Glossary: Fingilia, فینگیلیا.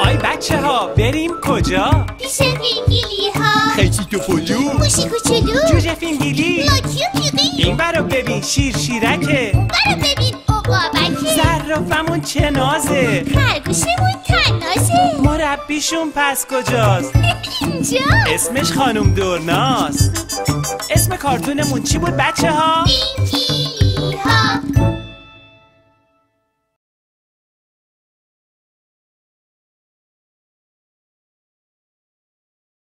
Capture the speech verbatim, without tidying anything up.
آی بچه ها بریم کجا؟ پیش فینگیلی ها. خیچی تو پلو خوشی کوچولو جوجه فینگیلی لاکیو میقی. این برو ببین شیر شیرکه، برو ببین عقابکه، زرافمون چه نازه، خرگوشمون تنازه، مربیشون پس کجاست؟ اینجا. اسمش خانم دورناست. اسم کارتونمون چی بود بچه ها؟